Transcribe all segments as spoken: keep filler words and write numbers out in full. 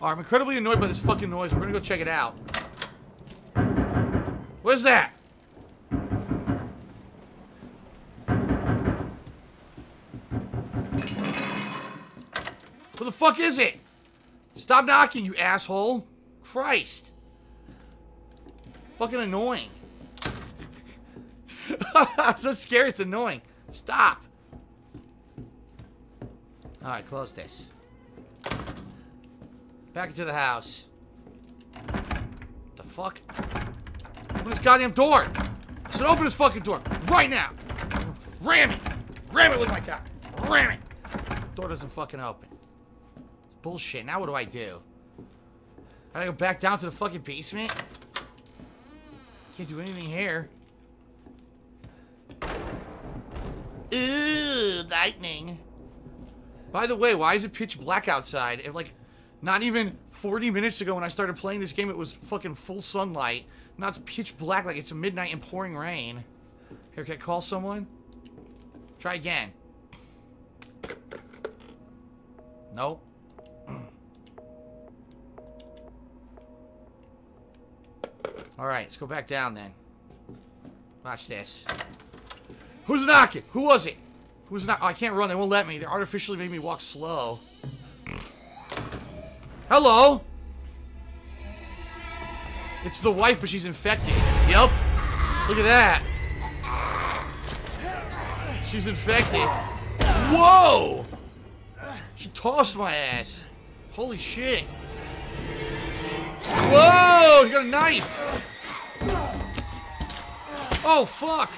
Alright, I'm incredibly annoyed by this fucking noise. We're gonna go check it out. Where's that? Who the fuck is it? Stop knocking, you asshole. Christ. Fucking annoying. It's so scary, it's annoying. Stop. Alright, close this. Back into the house. The fuck? Open this goddamn door! I said open this fucking door! Right now! Ram it! Ram it with my cock! Ram it! Door doesn't fucking open. It's bullshit. Now what do I do? I gotta go back down to the fucking basement? Can't do anything here. Ooh, lightning. By the way, why is it pitch black outside? If, like, not even forty minutes ago when I started playing this game, it was fucking full sunlight. Now it's pitch black like it's midnight and pouring rain. Here, can I call someone? Try again. Nope. Alright, let's go back down then. Watch this. Who's knocking? Who was it? Who's not? Oh, I can't run. They won't let me. They artificially made me walk slow. Hello? It's the wife, but she's infected. Yep. Look at that. She's infected. Whoa! She tossed my ass. Holy shit. Whoa! She got a knife. Oh, fuck.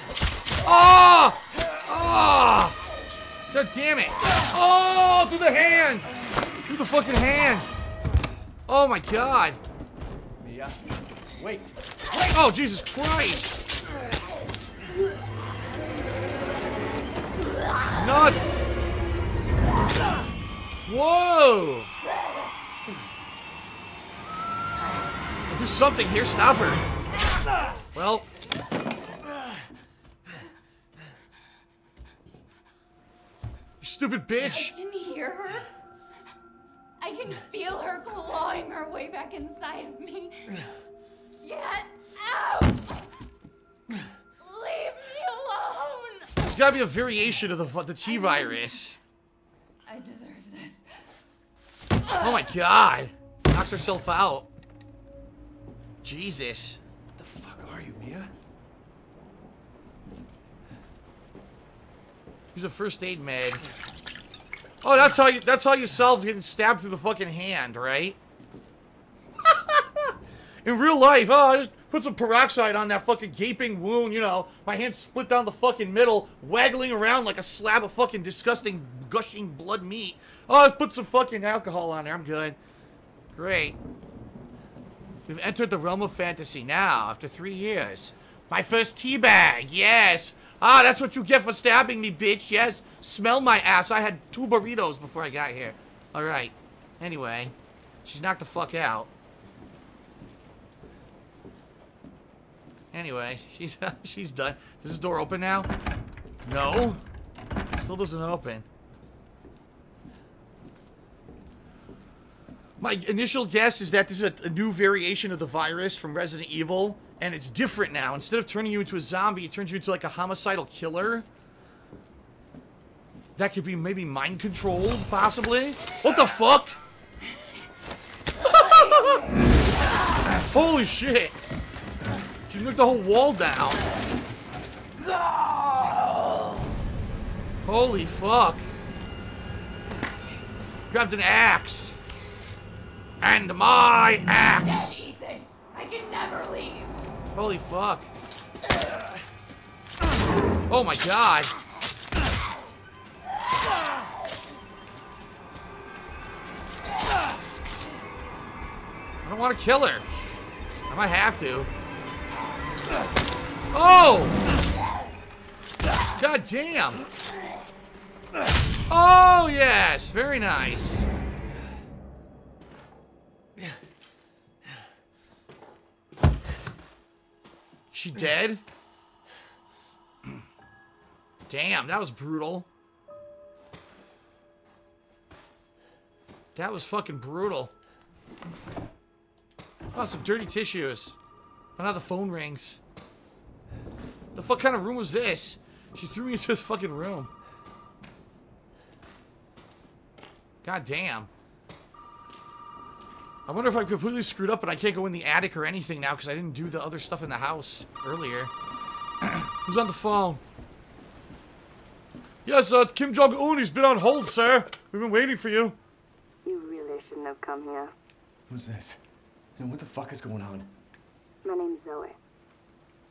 Oh! Oh! God damn it! Oh! Through the hand! Through the fucking hand! Oh my god! Mia, wait! Oh Jesus Christ! Nuts! Whoa! I'll do something here. Stop her. Well. Stupid bitch! I can hear her. I can feel her clawing her way back inside of me. Get out! Leave me alone! There's gotta be a variation of the the T virus. I, I deserve this. Oh my god! Knocks herself out. Jesus. What the fuck are you, Mia? Use a first aid med. Oh, that's how you, that's how you solve getting stabbed through the fucking hand, right? In real life, oh, I just put some peroxide on that fucking gaping wound, you know. My hand split down the fucking middle, waggling around like a slab of fucking disgusting, gushing blood meat. Oh, I put some fucking alcohol on there. I'm good. Great. We've entered the realm of fantasy now, after three years. My first teabag, yes! Ah, that's what you get for stabbing me, bitch. Yes. Smell my ass. I had two burritos before I got here. Alright. Anyway. She's knocked the fuck out. Anyway. She's she's done. Does this door open now? No. Still doesn't open. My initial guess is that this is a, a new variation of the virus from Resident Evil. And it's different now. Instead of turning you into a zombie, it turns you into like a homicidal killer. That could be maybe mind controlled, possibly. What the fuck? Holy shit. She knocked the whole wall down. Holy fuck. Grabbed an axe. And my axe. Ethan, I can never leave. Holy fuck. Oh my god. I don't want to kill her. I might have to. Oh! God damn. Oh yes, very nice. She dead? Damn, that was brutal. That was fucking brutal. Oh, some dirty tissues. And now the phone rings. The fuck kind of room was this? She threw me into this fucking room. God damn. I wonder if I completely screwed up and I can't go in the attic or anything now because I didn't do the other stuff in the house earlier. Who's on the phone? Yes, uh, it's Kim Jong-un. He's been on hold, sir. We've been waiting for you. You really shouldn't have come here. Who's this? And what the fuck is going on? My name's Zoe.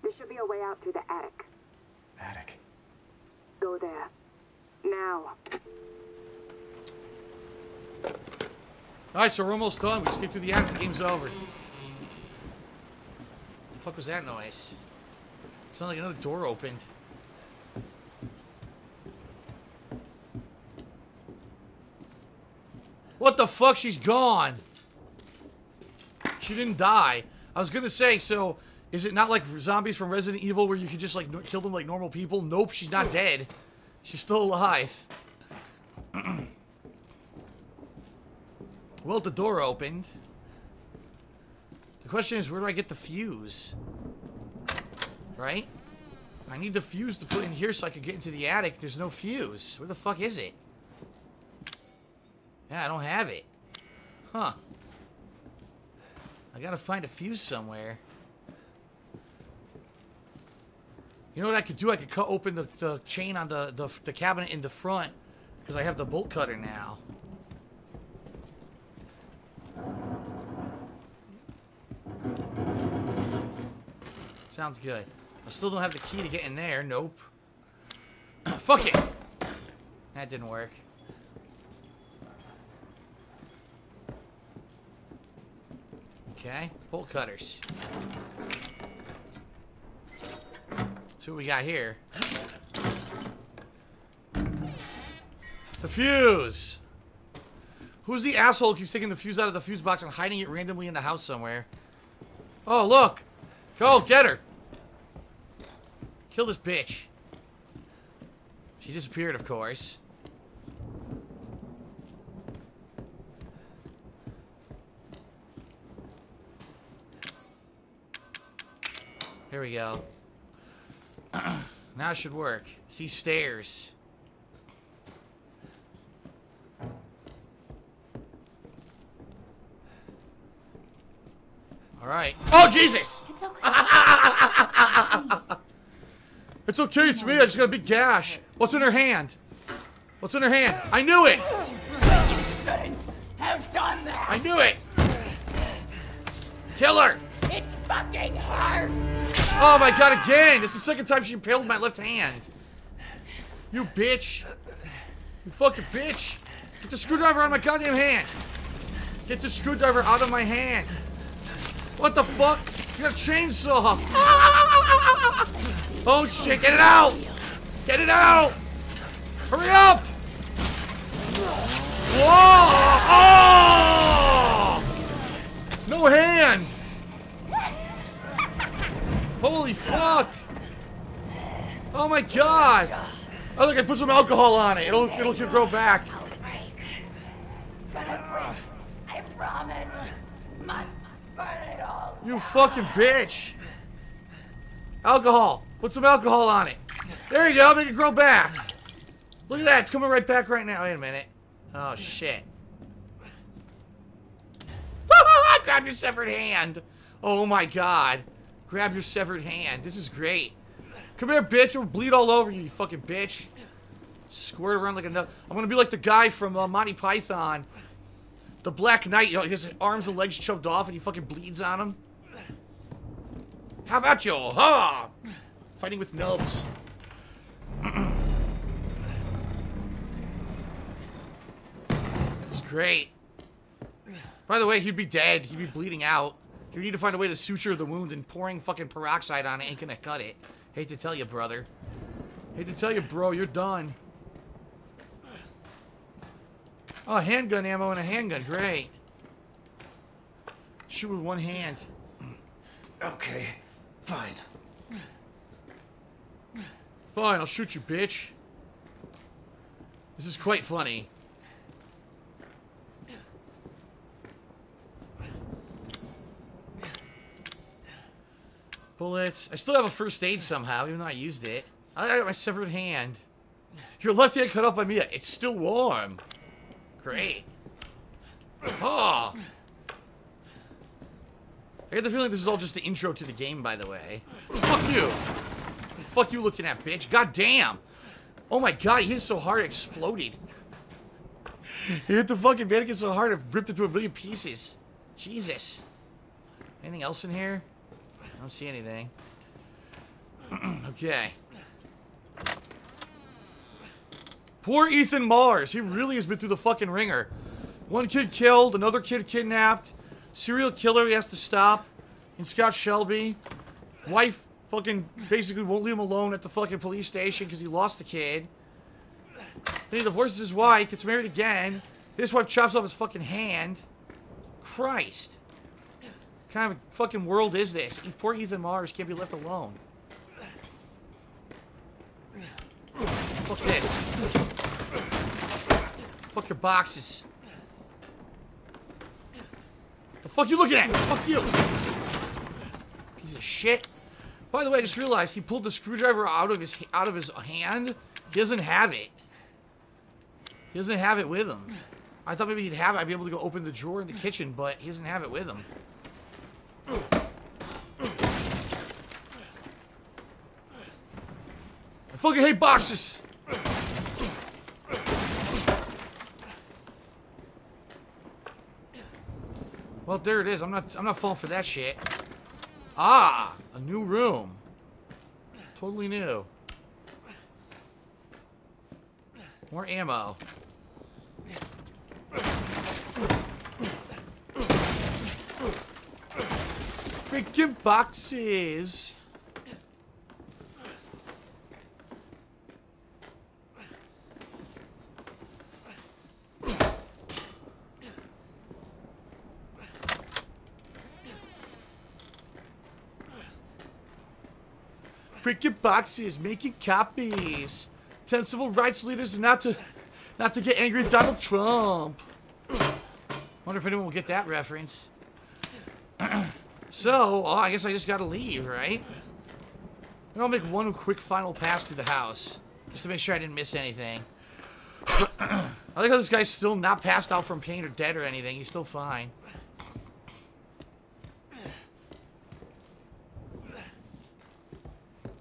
There should be a way out through the attic. Attic? Go there. Now. Alright, so we're almost done. We just get through the attic. The game's over. What the fuck was that noise? It sounded like another door opened. What the fuck? She's gone. She didn't die. I was gonna say, so is it not like zombies from Resident Evil where you can just like no kill them like normal people? Nope, she's not dead. She's still alive. Well, the door opened. The question is, where do I get the fuse? Right? I need the fuse to put in here so I can get into the attic. There's no fuse. Where the fuck is it? Yeah, I don't have it. Huh. I gotta find a fuse somewhere. You know what I could do? I could cut open the, the chain on the, the, the cabinet in the front. Because I have the bolt cutter now. Sounds good. I still don't have the key to get in there. Nope. Fuck it! That didn't work. Okay, bolt cutters. That's what we got here. The fuse! Who's the asshole who keeps taking the fuse out of the fuse box and hiding it randomly in the house somewhere? Oh, look! Go, get her! Kill this bitch. She disappeared, of course. Here we go. Now it should work. It's these stairs. Alright. Oh, Jesus! It's okay. It's okay, it's me. I just got a big gash. What's in her hand? What's in her hand? I knew it! You shouldn't have done that! I knew it! Kill her! It's fucking hers! Oh my god, again! This is the second time she impaled my left hand. You bitch. You fucking bitch. Get the screwdriver out of my goddamn hand. Get the screwdriver out of my hand. What the fuck? You got a chainsaw. Oh shit, get it out! Get it out! Hurry up! Whoa! Oh! No hand! Holy fuck! Oh my god! I think I put some alcohol on it. It'll it'll grow back. I promise. You fucking bitch! Alcohol! Put some alcohol on it! There you go! Make it grow back! Look at that! It's coming right back right now! Wait a minute. Oh, shit. Grab your severed hand! Oh my god. Grab your severed hand. This is great. Come here, bitch! It'll bleed all over you, you fucking bitch! Squirt around like a nut. I'm gonna be like the guy from uh, Monty Python. The Black Knight, you know, his arms and legs chopped off and he fucking bleeds on him. How about you? Huh? Fighting with nubs. That's great. By the way, he'd be dead. He'd be bleeding out. You need to find a way to suture the wound, and pouring fucking peroxide on it ain't gonna cut it. Hate to tell you, brother. Hate to tell you, bro. You're done. Oh, handgun ammo and a handgun. Great. Shoot with one hand. Okay. Fine. Fine, I'll shoot you, bitch. This is quite funny. Bullets. I still have a first aid somehow, even though I used it. I got my severed hand. Your left hand cut off by me. It's still warm. Great. Oh. I get the feeling this is all just the intro to the game, by the way. Fuck you. Fuck you looking at, bitch. God damn. Oh my god, he hit so hard it exploded. He hit the fucking mannequin so hard it ripped into a million pieces. Jesus. Anything else in here? I don't see anything. Okay. Poor Ethan Mars. He really has been through the fucking ringer. One kid killed, another kid kidnapped. Serial killer he has to stop. And Scott Shelby. Wife fucking basically won't leave him alone at the fucking police station because he lost the kid. Then he divorces his wife, gets married again. This wife chops off his fucking hand. Christ. What kind of a fucking world is this? Poor Ethan Mars can't be left alone. Fuck this. Fuck your boxes. The fuck you looking at? Fuck you. Piece of shit. By the way, I just realized he pulled the screwdriver out of his out of his hand. He doesn't have it. He doesn't have it with him. I thought maybe he'd have it. I'd be able to go open the drawer in the kitchen, but he doesn't have it with him. I fucking hate boxes! Well, there it is. I'm not I'm not falling for that shit. Ah! A new room. Totally new. More ammo. Freaking boxes. Freaking boxes, making copies. Ten civil rights leaders not to not to get angry at Donald Trump. Wonder if anyone will get that reference. So, oh, I guess I just gotta leave, right? And I'll make one quick final pass through the house. Just to make sure I didn't miss anything. I like how this guy's still not passed out from pain or dead or anything. He's still fine.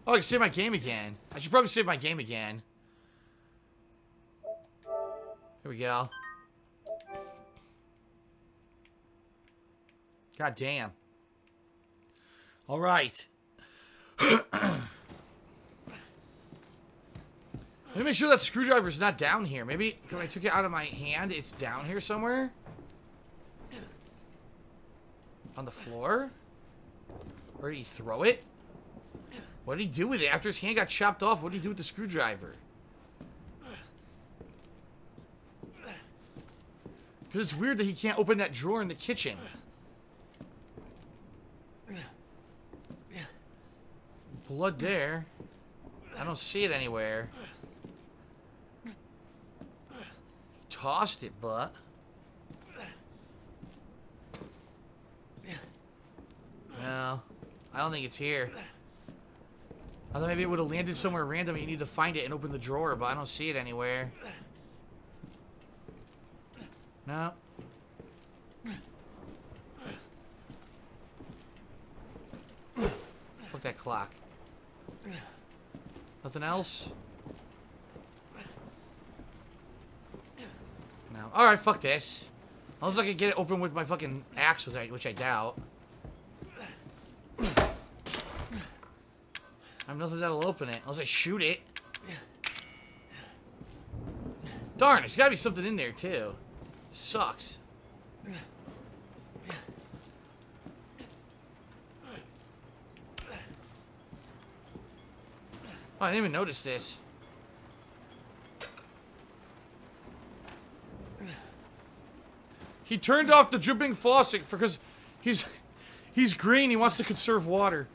Oh, I can save my game again. I should probably save my game again. Here we go. God damn. All right. Let me make sure that screwdriver's not down here. Maybe when I took it out of my hand, it's down here somewhere? On the floor? Where did he throw it? What did he do with it? After his hand got chopped off, what did he do with the screwdriver? Because it's weird that he can't open that drawer in the kitchen. Blood there. I don't see it anywhere. He tossed it, but... No. I don't think it's here. I thought maybe it would have landed somewhere random and you need to find it and open the drawer, but I don't see it anywhere. No. Fuck that clock. Nothing else? No. Alright, fuck this. Unless I can get it open with my fucking axe, which I doubt. I have nothing that'll open it, unless I shoot it. Darn, there's gotta be something in there, too. Sucks. Oh, I didn't even notice this. He turned off the dripping faucet for because he's he's green. He wants to conserve water.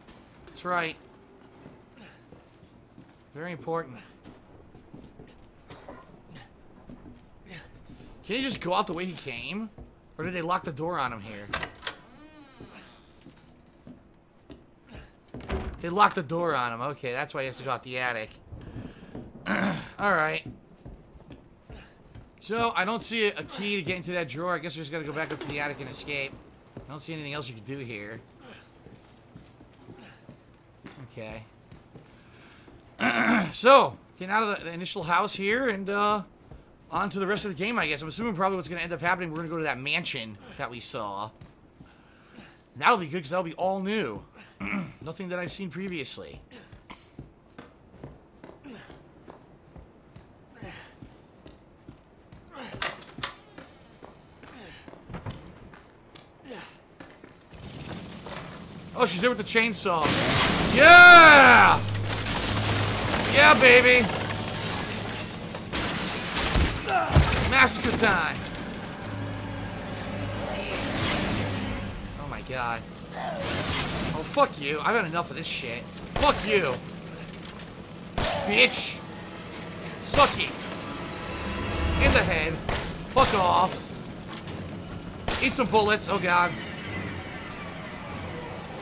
That's right. Very important. Can he just go out the way he came? Or did they lock the door on him here? They locked the door on him. Okay, that's why he has to go out the attic. Alright. So, I don't see a key to get into that drawer. I guess we're just gonna go back up to the attic and escape. I don't see anything else you can do here. Okay. So, getting out of the initial house here and uh, on to the rest of the game, I guess. I'm assuming probably what's gonna end up happening, we're gonna go to that mansion that we saw. And that'll be good, because that'll be all new. Nothing that I've seen previously. Oh, she's there with the chainsaw. Yeah! Yeah, baby! Massacre time! Oh my god. Oh, fuck you. I've had enough of this shit. Fuck you! Bitch! Suck it! In the head. Fuck off. Eat some bullets. Oh god.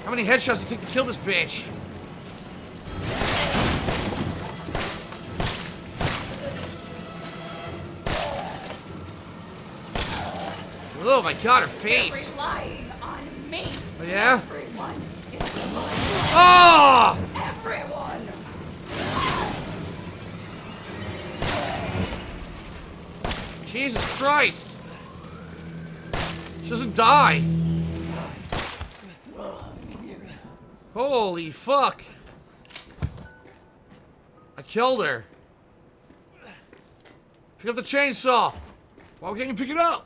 How many headshots does it take to kill this bitch? Oh my god, her face! They're relying on me. Oh, yeah? Everyone is relying on me. Oh! Everyone! Jesus Christ! She doesn't die! Holy fuck! I killed her. Pick up the chainsaw. Why can't you pick it up?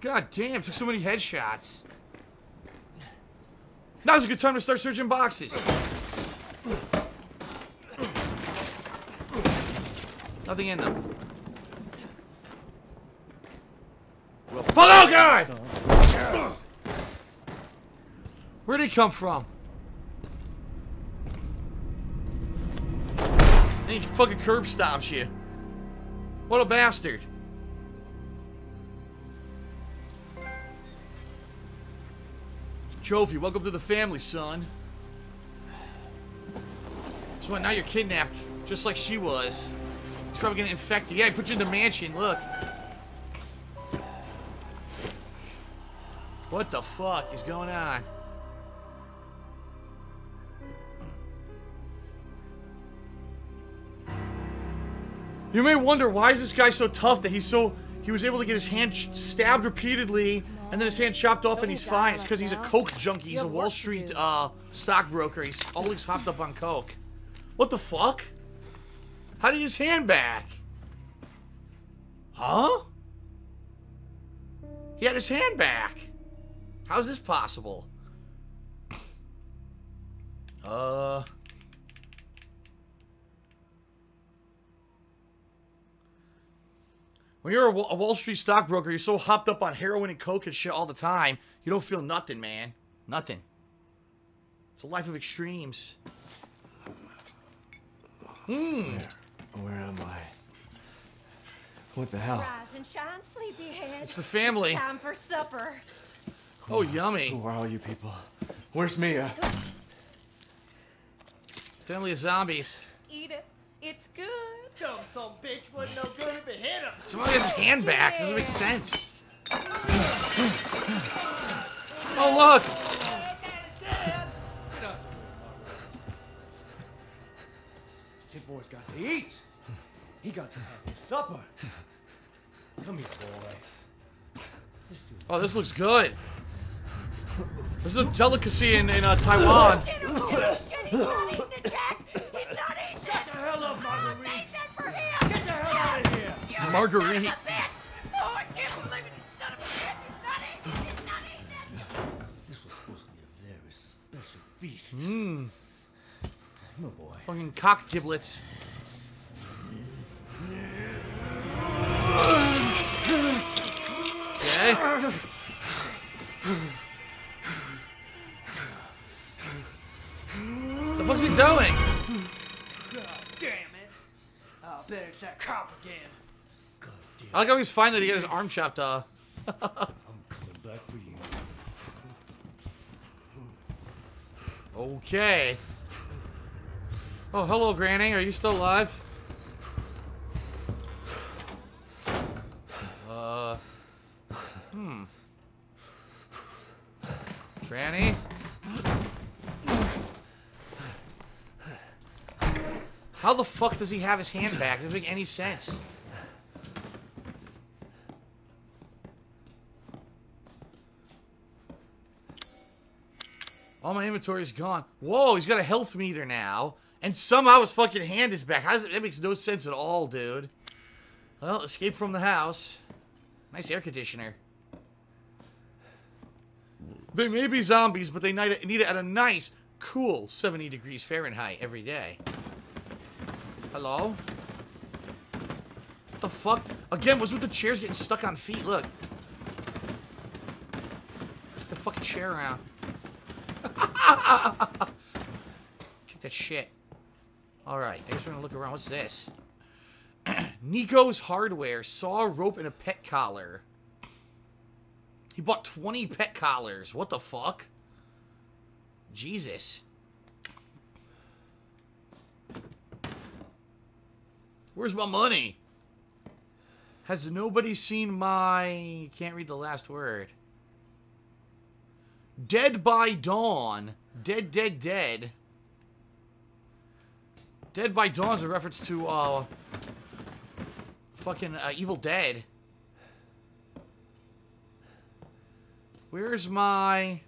God damn! Took so many headshots. Now's a good time to start searching boxes. Nothing in them. Well, follow God! Where did he come from? And he fucking curb stomps you. What a bastard. Trophy, welcome to the family, son. So what, now you're kidnapped, just like she was. She's probably gonna infect you. Yeah, he put you in the mansion, look. What the fuck is going on? You may wonder, why is this guy so tough that he's so... He was able to get his hand stabbed repeatedly, and then his hand chopped off, and he's fine. It's because he's a coke junkie. He's a Wall Street uh, stockbroker. He's always hopped up on coke. What the fuck? How did he get his hand back? Huh? He had his hand back. How is this possible? Uh... When you're a Wall Street stockbroker, you're so hopped up on heroin and coke and shit all the time, you don't feel nothing, man. Nothing. It's a life of extremes. Hmm. Where, where am I? What the hell? Rise and shine, sleepyhead. It's the family. It's time for supper. Oh, oh, yummy. Who are all you people? Where's Mia? Family of zombies. Eat it. It's good. Dumb son of a bitch wasn't no good if it hit him. Somebody has his hand back. Doesn't make sense. Oh, look. This boy's got to eat. He got to have supper. Come here, boy. Oh, this looks good. This is a delicacy in, in uh, Taiwan. Marguerite. Son of a bitch. Oh, I can't believe it. He's not a bitch. He's not eating. He's not eating. This was supposed to be a very special feast. Mmm. Oh boy. Fucking cock giblets. Okay. The fuck's he doing? God damn it. I'll bet it's that cop again. I like how he's fine that he had his arm chopped off. I'm coming back for you. Okay. Oh, hello, Granny. Are you still alive? Uh. Hmm. Granny? How the fuck does he have his hand back? It doesn't make any sense. All my inventory is gone. Whoa, he's got a health meter now. And somehow his fucking hand is back. How does it, that makes no sense at all, dude. Well, escape from the house. Nice air conditioner. They may be zombies, but they need it at a nice, cool seventy degrees Fahrenheit every day. Hello? What the fuck? Again, what's with the chairs getting stuck on feet? Look. Get the fucking chair around. Check that shit. Alright, next we're gonna look around. What's this? Nico's Hardware. Saw, rope, and a pet collar. He bought twenty pet collars. What the fuck? Jesus. Where's my money? Has nobody seen my... Can't read the last word. Dead by Dawn. Dead, dead, dead. Dead by Dawn is a reference to, uh... fucking uh, Evil Dead. Where's my...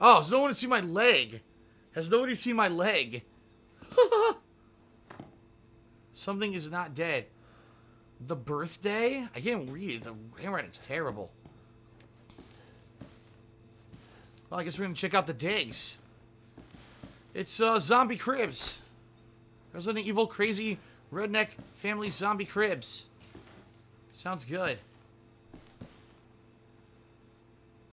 Oh, has no one seen my leg? Has nobody seen my leg? Something is not dead. The birthday? I can't read it. The handwriting's terrible. Well, I guess we're gonna check out the digs. It's uh, Zombie Cribs. Resident Evil Crazy Redneck Family Zombie Cribs. Sounds good.